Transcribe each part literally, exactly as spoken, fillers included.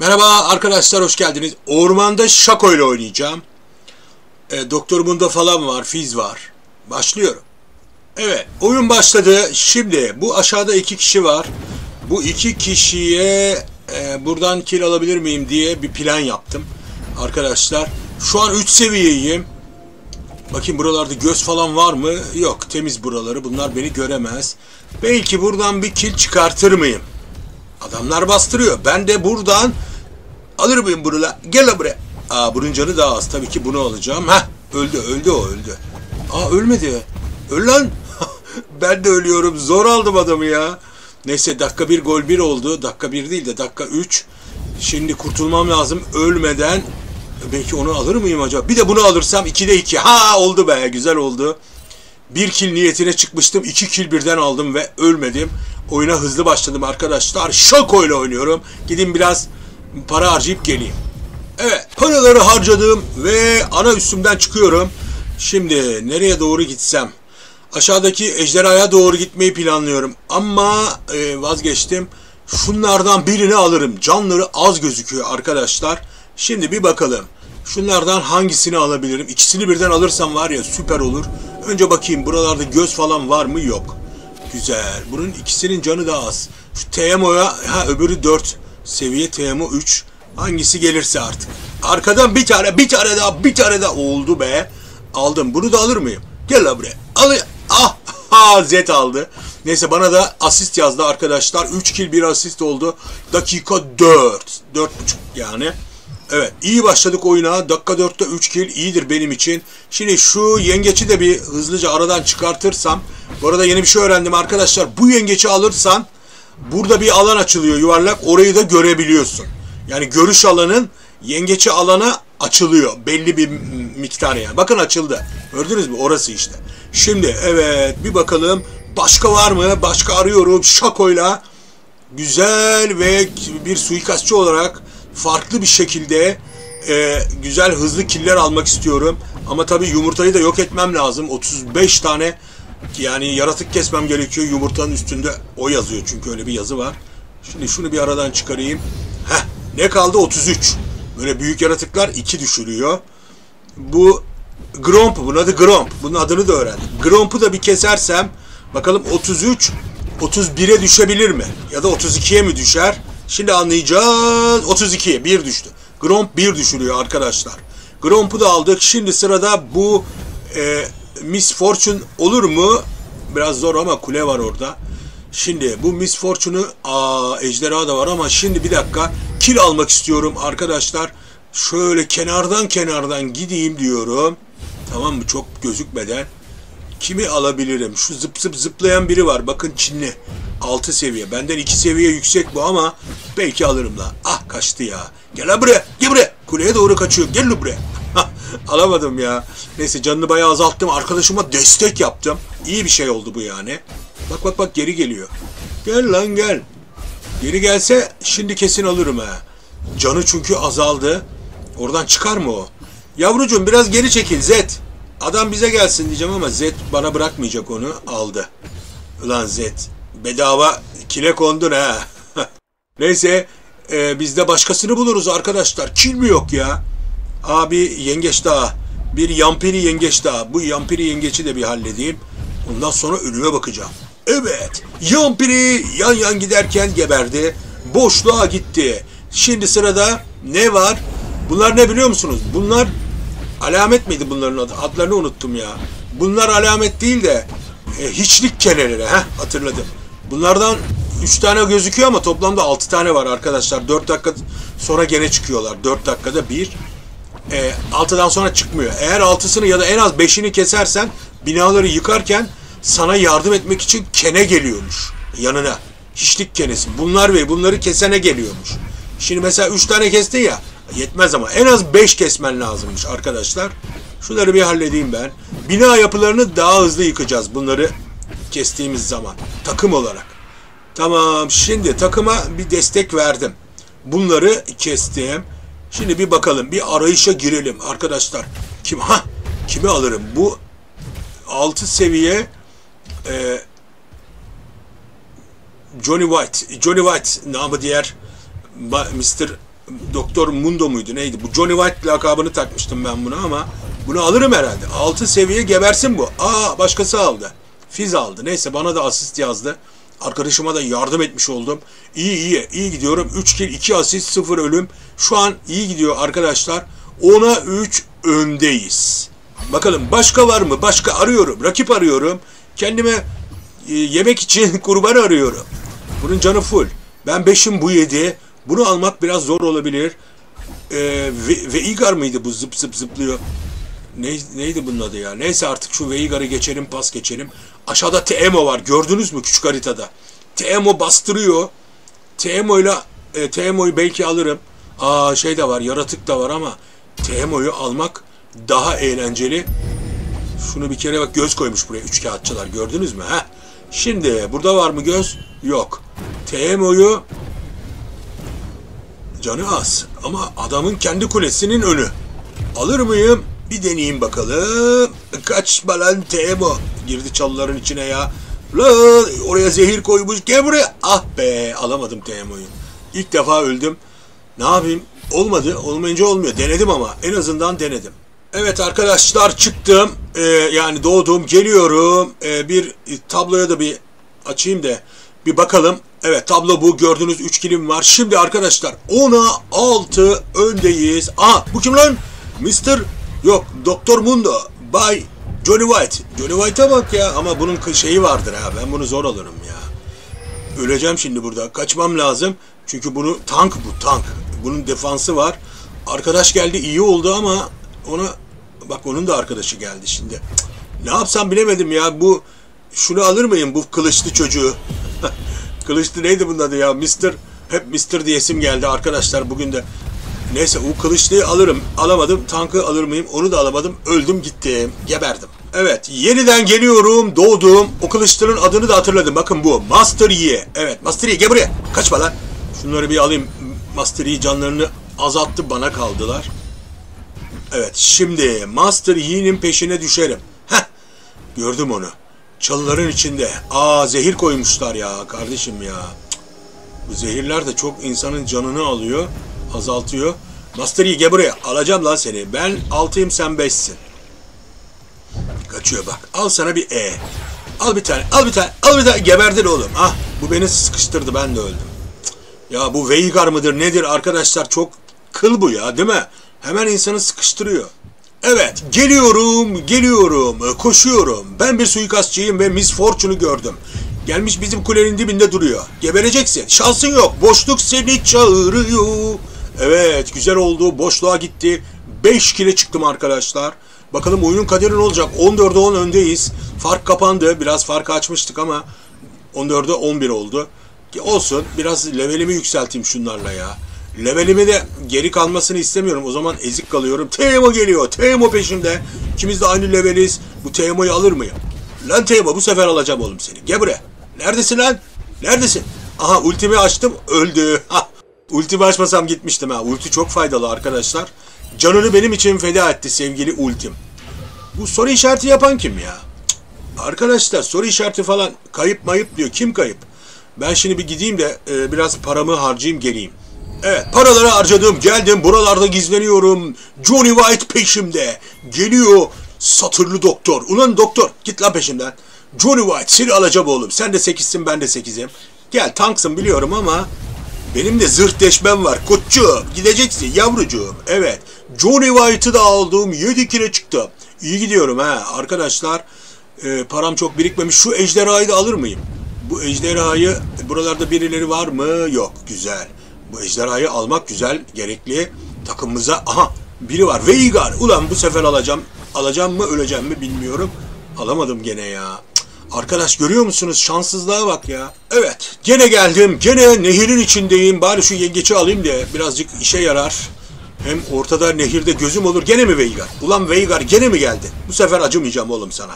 Merhaba arkadaşlar, hoş geldiniz. Ormanda Shaco ile oynayacağım. E, Doktor Bunda falan var, Fizz var. Başlıyorum. Evet, oyun başladı. Şimdi bu aşağıda iki kişi var. Bu iki kişiye e, buradan kill alabilir miyim diye bir plan yaptım. Arkadaşlar şu an üç seviyeyim. Bakayım buralarda göz falan var mı? Yok, temiz buraları. Bunlar beni göremez. Belki buradan bir kill çıkartır mıyım? Adamlar bastırıyor. Ben de buradan alır mıyım burula? Gel buraya. Aa, bunun canı daha az. Tabii ki bunu alacağım. Heh, öldü öldü o öldü. Aa, ölmedi. Öl lan. Ben de ölüyorum. Zor aldım adamı ya. Neyse, dakika bir gol bir oldu. Dakika bir değil de dakika üç. Şimdi kurtulmam lazım ölmeden. Belki onu alır mıyım acaba? Bir de bunu alırsam ikide iki. Ha, oldu be, güzel oldu. Bir kill niyetine çıkmıştım. iki kill birden aldım ve ölmedim. Oyuna hızlı başladım arkadaşlar. Shaco ile oynuyorum. Gidin biraz para harcayıp geleyim. Evet, paraları harcadım ve ana üstümden çıkıyorum. Şimdi nereye doğru gitsem? Aşağıdaki ejderhaya doğru gitmeyi planlıyorum. Ama e, vazgeçtim. Şunlardan birini alırım. Canları az gözüküyor arkadaşlar. Şimdi bir bakalım. Şunlardan hangisini alabilirim? İkisini birden alırsam var ya, süper olur. Önce bakayım buralarda göz falan var mı? Yok. Güzel. Bunun ikisinin canı daha az. Şu Teemo'ya, ha öbürü dört. Seviye Teemo üç. Hangisi gelirse artık. Arkadan bir tane, bir tane daha, bir tane daha. Oldu be. Aldım. Bunu da alır mıyım? Gel la buraya. Al. Ah. Ha, Zed aldı. Neyse, bana da asist yazdı arkadaşlar. üç kill bir asist oldu. Dakika dört. dört buçuk yani. Evet, iyi başladık oyuna. Dakika dörtte üç kill iyidir benim için. Şimdi şu yengeçi de bir hızlıca aradan çıkartırsam. Bu arada yeni bir şey öğrendim arkadaşlar. Bu yengeçi alırsan burada bir alan açılıyor yuvarlak. Orayı da görebiliyorsun. Yani görüş alanın yengeçi alana açılıyor. Belli bir miktar yani. Bakın açıldı. Gördünüz mü? Orası işte. Şimdi evet, bir bakalım. Başka var mı? Başka arıyorum. Shaco'yla güzel ve bir suikastçı olarak farklı bir şekilde e, güzel hızlı killer almak istiyorum. Ama tabii yumurtayı da yok etmem lazım. otuz beş tane yani yaratık kesmem gerekiyor. Yumurtanın üstünde o yazıyor, çünkü öyle bir yazı var. Şimdi şunu bir aradan çıkarayım. Heh, ne kaldı? otuz üç. Böyle büyük yaratıklar iki düşürüyor. Bu Gromp, bunun adı Gromp. Bunun adını da öğrendim. Gromp'u da bir kesersem bakalım otuz üç, otuz bire düşebilir mi? Ya da otuz ikiye mi düşer? Şimdi anlayacağız. otuz ikiye bir düştü. Gromp bir düşürüyor arkadaşlar. Gromp'u da aldık. Şimdi sırada bu e, Miss Fortune olur mu? Biraz zor ama kule var orada. Şimdi bu Miss Fortune'u, aa, ejderha da var ama şimdi bir dakika. Kill almak istiyorum arkadaşlar. Şöyle kenardan kenardan gideyim diyorum. Tamam mı? Çok gözükmeden. Kimi alabilirim? Şu zıp zıp zıplayan biri var. Bakın, Çinli. altı seviye. Benden iki seviye yüksek bu ama belki alırım da. Ah, kaçtı ya. Gel buraya. Gel buraya. Kuleye doğru kaçıyor. Gel buraya. Alamadım ya. Neyse, canını bayağı azalttım. Arkadaşıma destek yaptım. İyi bir şey oldu bu yani. Bak bak bak, geri geliyor. Gel lan gel. Geri gelse şimdi kesin alırım ha. Canı çünkü azaldı. Oradan çıkar mı o? Yavrucuğum biraz geri çekil Zed. Adam bize gelsin diyeceğim ama Zed bana bırakmayacak onu. Aldı. Ulan Zed. Bedava kile kondun ha. Neyse. E, biz de başkasını buluruz arkadaşlar. Kill mi yok ya? Abi yengeç daha. Bir yampiri yengeç daha. Bu yampiri yengeci de bir halledeyim. Ondan sonra ölüme bakacağım. Evet. Yampiri yan yan giderken geberdi. Boşluğa gitti. Şimdi sırada ne var? Bunlar ne biliyor musunuz? Bunlar alamet miydi bunların adı? Adlarını unuttum ya. Bunlar alamet değil de e, hiçlik keneleri. Heh, hatırladım. Bunlardan üç tane gözüküyor ama toplamda altı tane var arkadaşlar. dört dakika sonra gene çıkıyorlar. dört dakikada bir. E, altıdan sonra çıkmıyor. Eğer altısını ya da en az beşini kesersen binaları yıkarken sana yardım etmek için kene geliyormuş. Yanına. Hiçlik kenesi. Bunlar ve bunları kesene geliyormuş. Şimdi mesela üç tane kestin ya. Yetmez ama. En az beş kesmen lazımmış arkadaşlar. Şunları bir halledeyim ben. Bina yapılarını daha hızlı yıkacağız bunları kestiğimiz zaman. Takım olarak. Tamam. Şimdi takıma bir destek verdim. Bunları kestim. Şimdi bir bakalım. Bir arayışa girelim arkadaşlar. Kim? Ha, kimi alırım? Bu altı seviye e, Johnny White. Johnny White namı diğer Mister Doktor Mundo muydu neydi? Bu Johnny White lakabını takmıştım ben buna ama bunu alırım herhalde. altı seviye gebersin bu. Aa, başkası aldı. Fizz aldı. Neyse, bana da asist yazdı. Arkadaşıma da yardım etmiş oldum. İyi iyi. iyi gidiyorum. üç kill, iki asist, sıfır ölüm. Şu an iyi gidiyor arkadaşlar. ona üç öndeyiz. Bakalım başka var mı? Başka arıyorum. Rakip arıyorum. Kendime e, yemek için kurban arıyorum. Bunun canı full. Ben beşim, bu yedi. Bunu almak biraz zor olabilir. Ee, Veigar mıydı bu? Zıp zıp zıplıyor. Ne, neydi bunun adı ya? Neyse, artık şu Veigar'ı geçelim, pas geçelim. Aşağıda Teemo var. Gördünüz mü küçük haritada? Teemo bastırıyor. Teemo'yla e, Teemo'yu belki alırım. Aa, şey de var, yaratık da var ama Teemo'yu almak daha eğlenceli. Şunu bir kere bak, göz koymuş buraya üç kağıtçılar. Gördünüz mü? Heh. Şimdi burada var mı göz? Yok. Teemo'yu, canı az ama adamın kendi kulesinin önü. Alır mıyım? Bir deneyeyim bakalım. Kaçma lan Teemo. Girdi çalıların içine ya. Lan oraya zehir koymuş. Gel buraya. Ah be, alamadım Teemo'yu. İlk defa öldüm. Ne yapayım? Olmadı. Olmayınca olmuyor. Denedim ama. En azından denedim. Evet arkadaşlar, çıktım. Ee, yani doğdum. Geliyorum. Ee, bir tabloya da bir açayım da bir bakalım. Evet, tablo bu. Gördüğünüz üç kilim var. Şimdi arkadaşlar ona altı öndeyiz. Aa, bu kim lan? mister Yok, Doktor Mundo. Bay Johnny White. Johnny White'a bak ya. Ama bunun şeyi vardır ha. Ben bunu zor alırım ya. Öleceğim şimdi burada. Kaçmam lazım. Çünkü bunu tank bu tank. Bunun defansı var. Arkadaş geldi, iyi oldu ama ona bak, onun da arkadaşı geldi şimdi. Cık, ne yapsam bilemedim ya. Bu şunu alır mıyım, bu kılıçlı çocuğu? Kılıçlı neydi bunun adı ya? mister Hep mister diyesim geldi arkadaşlar bugün de. Neyse, o kılıçlıyı alırım. Alamadım. Tankı alır mıyım? Onu da alamadım. Öldüm gittim. Geberdim. Evet. Yeniden geliyorum. Doğdum. O kılıçlının adını da hatırladım. Bakın bu. Master Yi. Evet. Master Yi, gel buraya. Kaçma lan. Şunları bir alayım. Master Yi canlarını azalttı. Bana kaldılar. Evet. Şimdi Master Yi'nin peşine düşerim. Heh. Gördüm onu. Çalıların içinde. Aa, zehir koymuşlar ya. Kardeşim ya. Cık. Bu zehirler de çok insanın canını alıyor. Azaltıyor. Master Yi, gel buraya. Alacağım lan seni. Ben altıyım, sen beşsin. Kaçıyor bak. Al sana bir E. Al bir tane. Al bir tane. Al bir tane. Geberdin oğlum. Ah, bu beni sıkıştırdı. Ben de öldüm. Ya bu Veigar mıdır nedir arkadaşlar? Çok kıl bu ya, değil mi? Hemen insanı sıkıştırıyor. Evet. Geliyorum. Geliyorum. Koşuyorum. Ben bir suikastçıyım ve Miss Fortune'u gördüm. Gelmiş bizim kulenin dibinde duruyor. Gebereceksin. Şansın yok. Boşluk seni çağırıyor. Evet, güzel oldu. Boşluğa gitti. beş kile çıktım arkadaşlar. Bakalım oyunun kaderi ne olacak? on dörde on öndeyiz. Fark kapandı. Biraz farkı açmıştık ama on dörde on bir oldu. Ki olsun. Biraz levelimi yükselteyim şunlarla ya. Levelimi de geri kalmasını istemiyorum. O zaman ezik kalıyorum. Teemo geliyor. Teemo peşimde. İkimiz de aynı leveliz. Bu Teemo'yu alır mıyım? Lan Teemo, bu sefer alacağım oğlum seni. Gel buraya. Neredesin lan? Neredesin? Aha, ultimi açtım. Öldü. Ha, ultimi açmasam gitmiştim ha. Ulti çok faydalı arkadaşlar. Canını benim için feda etti sevgili ultim. Bu soru işareti yapan kim ya? Cık. Arkadaşlar, soru işareti falan, kayıp mayıp diyor. Kim kayıp? Ben şimdi bir gideyim de e, biraz paramı harcayayım, geleyim. Evet, paraları harcadım, geldim. Buralarda gizleniyorum. Johnny White peşimde. Geliyor satırlı doktor. Ulan doktor, git lan peşimden. Johnny White, seni alacağım oğlum. Sen de sekizsin, ben de sekizim. Gel, tanksın biliyorum ama benim de zırh deşmem var. Koççuğum, gideceksin yavrucuğum. Evet, Johnny White'ı da aldım. yedi kilo çıktı. İyi gidiyorum ha arkadaşlar. E, param çok birikmemiş. Şu ejderhayı da alır mıyım? Bu ejderhayı, buralarda birileri var mı? Yok, güzel. Bu ejderhayı almak güzel, gerekli. Takımımıza, aha biri var. Veigar, ulan bu sefer alacağım. Alacağım mı, öleceğim mi bilmiyorum. Alamadım gene ya. Arkadaş, görüyor musunuz? Şanssızlığa bak ya. Evet, gene geldim. Gene nehirin içindeyim. Bari şu yengeçi alayım da birazcık işe yarar. Hem ortada nehirde gözüm olur. Gene mi Veigar? Ulan Veigar, gene mi geldi? Bu sefer acımayacağım oğlum sana.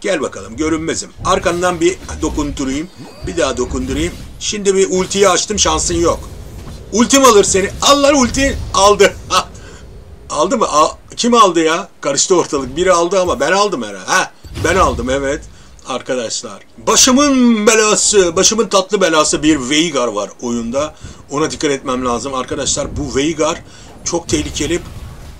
Gel bakalım, görünmezim. Arkandan bir dokundurayım. Bir daha dokundurayım. Şimdi bir ultiyi açtım, şansın yok. Ultim alır seni. Allah, ulti aldı. Aldı mı? A, kim aldı ya? Karıştı ortalık. Biri aldı ama ben aldım herhalde. Ha, ben aldım, evet. arkadaşlar. Başımın belası, başımın tatlı belası bir Veigar var oyunda. Ona dikkat etmem lazım arkadaşlar. Bu Veigar çok tehlikeli.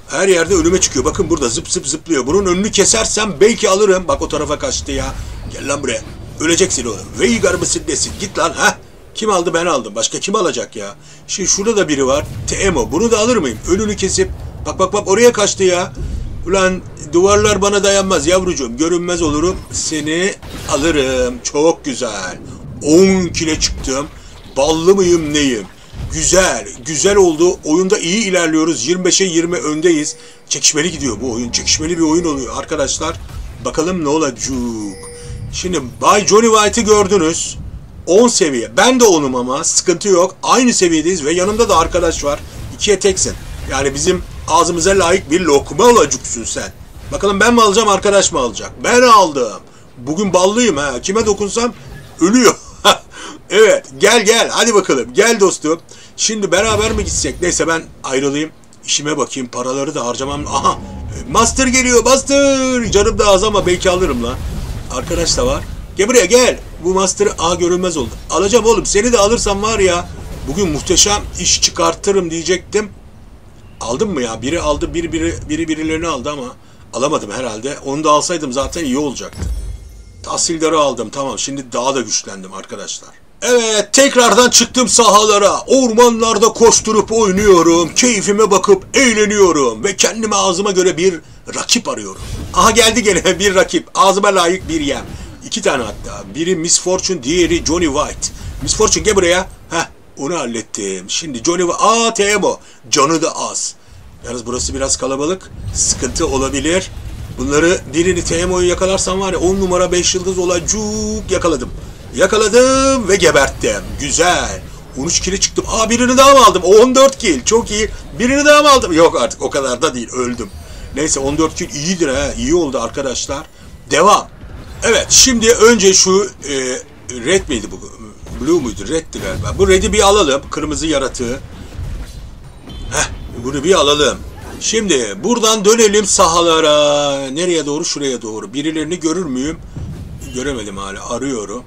Her yerde önüme çıkıyor. Bakın burada zıp zıp zıplıyor. Bunun önünü kesersem belki alırım. Bak o tarafa kaçtı ya. Gel lan buraya. Öleceksin oğlum. Veigar mısın desin. Git lan. Heh. Kim aldı? Ben aldım. Başka kim alacak ya? Şimdi şurada da biri var. Teemo. Bunu da alır mıyım? Önünü kesip. Bak bak bak oraya kaçtı ya. Ulan duvarlar bana dayanmaz yavrucuğum. Görünmez olurum. Seni alırım. Çok güzel. on kile çıktım. Ballı mıyım neyim? Güzel. Güzel oldu. Oyunda iyi ilerliyoruz. yirmi beşe yirmi öndeyiz. Çekişmeli gidiyor bu oyun. Çekişmeli bir oyun oluyor arkadaşlar. Bakalım ne olacak. Şimdi Bay Johnny White'ı gördünüz. on seviye. Ben de onum ama. Sıkıntı yok. Aynı seviyedeyiz ve yanımda da arkadaş var. ikiye teksin. Yani bizim ağzımıza layık bir lokma olacaksın sen. Bakalım ben mi alacağım, arkadaş mı alacak? Ben aldım. Bugün ballıyım ha. Kime dokunsam ölüyor. Evet. Gel gel. Hadi bakalım. Gel dostum. Şimdi beraber mi gitsek? Neyse ben ayrılayım. İşime bakayım. Paraları da harcamam. Aha. Master geliyor. Master. Canım da az ama belki alırım lan. Arkadaş da var. Gel buraya gel. Bu Master A görünmez oldu. Alacağım oğlum. Seni de alırsam var ya. Bugün muhteşem iş çıkartırım diyecektim. Aldım mı ya? Biri aldı. Biri, biri, biri birilerini aldı ama alamadım herhalde. Onu da alsaydım zaten iyi olacaktı. Tahsildarı aldım. Tamam. Şimdi daha da güçlendim arkadaşlar. Evet, tekrardan çıktım sahalara, ormanlarda koşturup oynuyorum, keyfime bakıp eğleniyorum ve kendime ağzıma göre bir rakip arıyorum. Aha geldi gene bir rakip, ağzıma layık bir yem. İki tane hatta, biri Miss Fortune, diğeri Johnny White. Miss Fortune gel buraya, heh onu hallettim. Şimdi Johnny White, aa Teemo, canı da az. Yalnız burası biraz kalabalık, sıkıntı olabilir. Bunları, birini Teemo'yu yakalarsam var ya on numara beş yıldız olacuk, yakaladım. Yakaladım ve geberttim. Güzel. on üç kile çıktım. Aa birini daha mı aldım? on dört kil. Çok iyi. Birini daha mı aldım? Yok artık o kadar da değil. Öldüm. Neyse on dört kil iyidir ha. İyi oldu arkadaşlar. Devam. Evet şimdi önce şu e, red miydi bu? Blue muydu? Red'ti galiba. Bu red'i bir alalım. Kırmızı yaratığı. Heh. Bunu bir alalım. Şimdi buradan dönelim sahalara. Nereye doğru? Şuraya doğru. Birilerini görür müyüm? Göremedim hala. Arıyorum.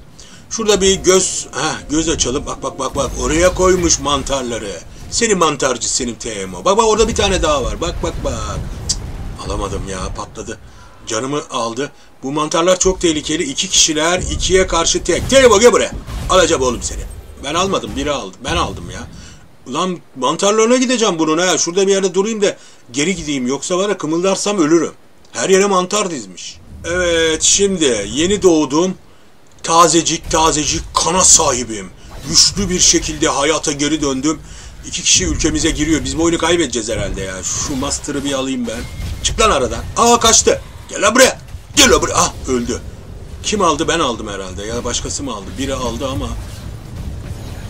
Şurada bir göz, heh, göz açalım. Bak bak bak bak. Oraya koymuş mantarları. Senin mantarcı senin Teemo. Bak bak orada bir tane daha var. Bak bak bak. Cık, alamadım ya. Patladı. Canımı aldı. Bu mantarlar çok tehlikeli. İki kişiler ikiye karşı tek. Teemo gel buraya. Alacağım oğlum seni. Ben almadım. Biri aldı. Ben aldım ya. Ulan mantarlarına gideceğim bunun ha. Şurada bir yerde durayım da geri gideyim. Yoksa var ya kımıldarsam ölürüm. Her yere mantar dizmiş. Evet şimdi yeni doğdum. Tazecik tazecik kana sahibim. Güçlü bir şekilde hayata geri döndüm. İki kişi ülkemize giriyor. Biz bu oyunu kaybedeceğiz herhalde ya. Şu Master'ı bir alayım ben. Çık lan aradan. Aa kaçtı. Gel lan buraya. Gel lan buraya. Ah öldü. Kim aldı? Ben aldım herhalde. Ya başkası mı aldı? Biri aldı ama.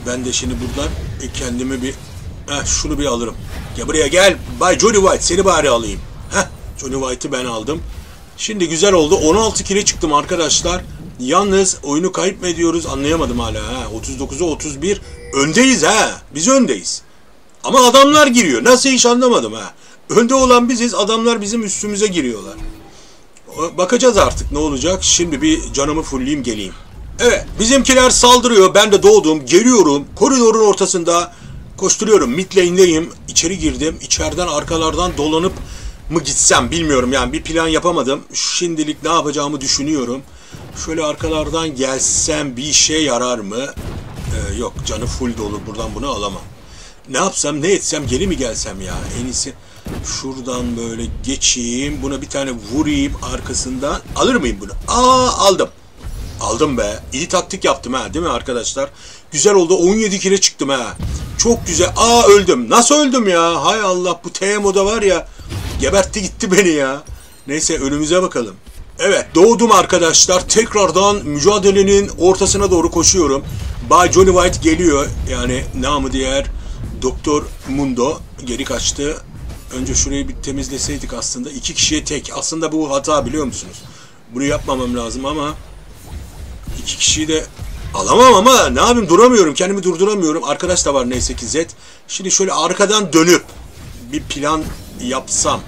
Ben de şimdi buradan kendimi bir... Heh, şunu bir alırım. Gel buraya gel. Bay Johnny White seni bari alayım. Heh, Johnny White'ı ben aldım. Şimdi güzel oldu. on altı kile çıktım arkadaşlar. Yalnız oyunu kayıp mı ediyoruz anlayamadım hala. otuz dokuza otuz bir öndeyiz ha. Biz öndeyiz. Ama adamlar giriyor. Nasıl hiç anlamadım ha. Önde olan biziz. Adamlar bizim üstümüze giriyorlar. Bakacağız artık ne olacak. Şimdi bir canımı fulleyim geleyim. Evet bizimkiler saldırıyor. Ben de doğdum. Geliyorum. Koridorun ortasında koşturuyorum. Mid lane'deyim. İçeri girdim. İçeriden arkalardan dolanıp mı gitsem bilmiyorum. Yani bir plan yapamadım. Şimdilik ne yapacağımı düşünüyorum. Şöyle arkalardan gelsem bir işe yarar mı? Ee, yok canı full dolu. Buradan bunu alamam. Ne yapsam ne etsem geri mi gelsem ya? En iyisi şuradan böyle geçeyim. Buna bir tane vurayım arkasından. Alır mıyım bunu? Aa aldım. Aldım be. İyi taktik yaptım ha değil mi arkadaşlar? Güzel oldu. on yedi kile çıktım ha. Çok güzel. Aa öldüm. Nasıl öldüm ya? Hay Allah bu Teemo'da var ya. Gebertti gitti beni ya. Neyse önümüze bakalım. Evet doğdum arkadaşlar. Tekrardan mücadelenin ortasına doğru koşuyorum. Bay Johnny White geliyor. Yani namı diğer Doktor Mundo geri kaçtı. Önce şurayı bir temizleseydik aslında. İki kişiye tek. Aslında bu hata biliyor musunuz? Bunu yapmamam lazım ama iki kişiyi de alamam ama ne yapayım duramıyorum. Kendimi durduramıyorum. Arkadaş da var neyse ki Zed. Şimdi şöyle arkadan dönüp bir plan yapsam.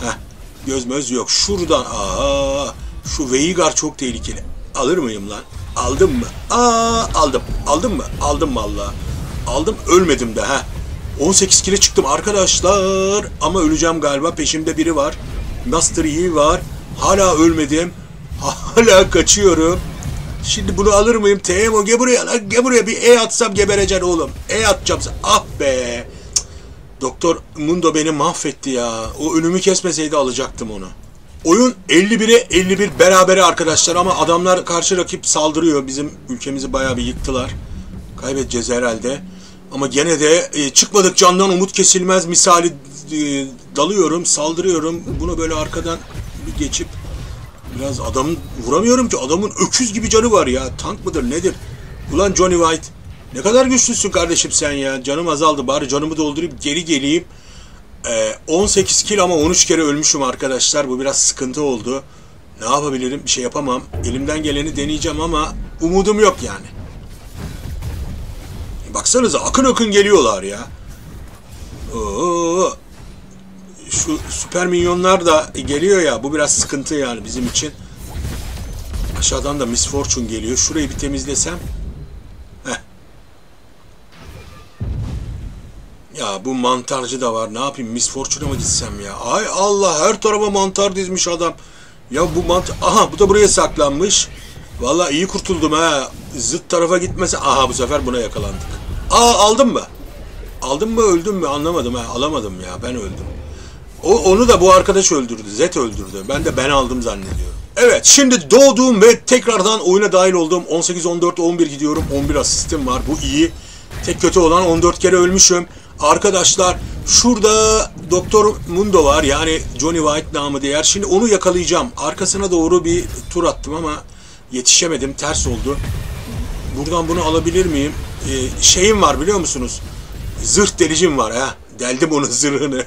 Heh. Göz möz yok. Şuradan. Aa, şu Veigar çok tehlikeli. Alır mıyım lan? Aldım mı? Aa, aldım. Aldım mı? Aldım vallahi. Aldım, ölmedim de ha. on sekiz kilo çıktım arkadaşlar. Ama öleceğim galiba. Peşimde biri var. Master Yi var. Hala ölmedim. Hala kaçıyorum. Şimdi bunu alır mıyım? Teemo gel buraya lan. Gel buraya, bir E atsam gebereceksin oğlum. E atacağım. Ah be. Doktor Mundo beni mahvetti ya. O önümü kesmeseydi alacaktım onu. Oyun elli bire elli bir berabere arkadaşlar ama adamlar, karşı rakip saldırıyor. Bizim ülkemizi bayağı bir yıktılar. Kaybedeceğiz herhalde. Ama gene de e, çıkmadık candan umut kesilmez misali e, dalıyorum, saldırıyorum. Bunu böyle arkadan bir geçip biraz adam vuramıyorum ki. Adamın öküz gibi canı var ya. Tank mıdır nedir? Ulan Johnny White, ne kadar güçlüsün kardeşim sen ya. Canım azaldı, bari canımı doldurayım geri geleyim. Ee, on sekiz kill ama on üç kere ölmüşüm arkadaşlar. Bu biraz sıkıntı oldu. Ne yapabilirim? Bir şey yapamam. Elimden geleni deneyeceğim ama umudum yok yani. Baksanıza akın akın geliyorlar ya. Oo. Şu süper minyonlar da geliyor ya. Bu biraz sıkıntı yani bizim için. Aşağıdan da Miss Fortune geliyor. Şurayı bir temizlesem. Ya bu mantarcı da var. Ne yapayım? Miss Fortune'a mı gitsem ya? Ay Allah, her tarafa mantar dizmiş adam. Ya bu mantar... Aha bu da buraya saklanmış. Vallahi iyi kurtuldum ha. Zıt tarafa gitmese... Aha bu sefer buna yakalandık. Aa aldım mı? Aldım mı öldüm mü? Anlamadım ha. Alamadım ya. Ben öldüm. O, onu da bu arkadaş öldürdü. Zed öldürdü. Ben de ben aldım zannediyorum. Evet şimdi doğduğum ve tekrardan oyuna dahil olduğum on sekiz on dört on bir gidiyorum. on bir asistim var. Bu iyi. Tek kötü olan on dört kere ölmüşüm. Arkadaşlar şurada Doktor Mundo var, yani Johnny White namı diğer. Şimdi onu yakalayacağım. Arkasına doğru bir tur attım ama yetişemedim, ters oldu. Buradan bunu alabilir miyim? Ee, şeyim var biliyor musunuz? Zırh delicim var ha. Deldim onun zırhını.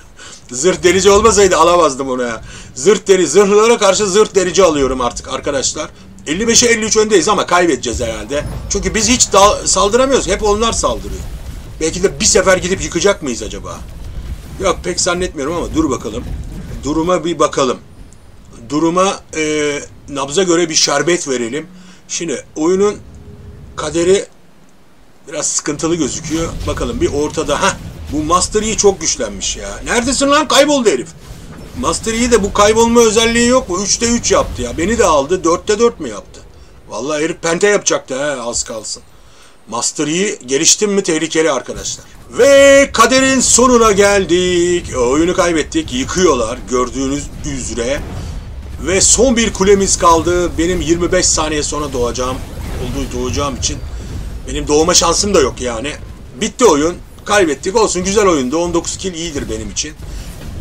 Zırh delici olmasaydı alamazdım onu ya. Zırh deli, zırhlara karşı zırh delici alıyorum artık arkadaşlar. elli beşe elli üç öndeyiz ama kaybedeceğiz herhalde. Çünkü biz hiç saldıramıyoruz. Hep onlar saldırıyor. Belki de bir sefer gidip yıkacak mıyız acaba? Yok pek zannetmiyorum ama dur bakalım. Duruma bir bakalım. Duruma e, nabza göre bir şerbet verelim. Şimdi oyunun kaderi biraz sıkıntılı gözüküyor. Bakalım bir ortada. Heh, bu Master Yi çok güçlenmiş ya. Neredesin lan? Kayboldu herif. Master Yi de bu kaybolma özelliği yok mu? üçte üç yaptı ya. Beni de aldı. dörtte dört mü yaptı? Vallahi herif pente yapacaktı he, az kalsın. Master Yi geliştim mi tehlikeli arkadaşlar. Ve kaderin sonuna geldik. Oyunu kaybettik. Yıkıyorlar gördüğünüz üzere. Ve son bir kulemiz kaldı. Benim yirmi beş saniye sonra doğacağım. Olduğu doğacağım için benim doğma şansım da yok yani. Bitti oyun. Kaybettik. Olsun, güzel oyundu. on dokuz kill iyidir benim için.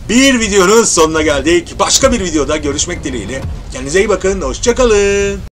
Bir videonun sonuna geldik. Başka bir videoda görüşmek dileğiyle. Kendinize iyi bakın. Hoşçakalın.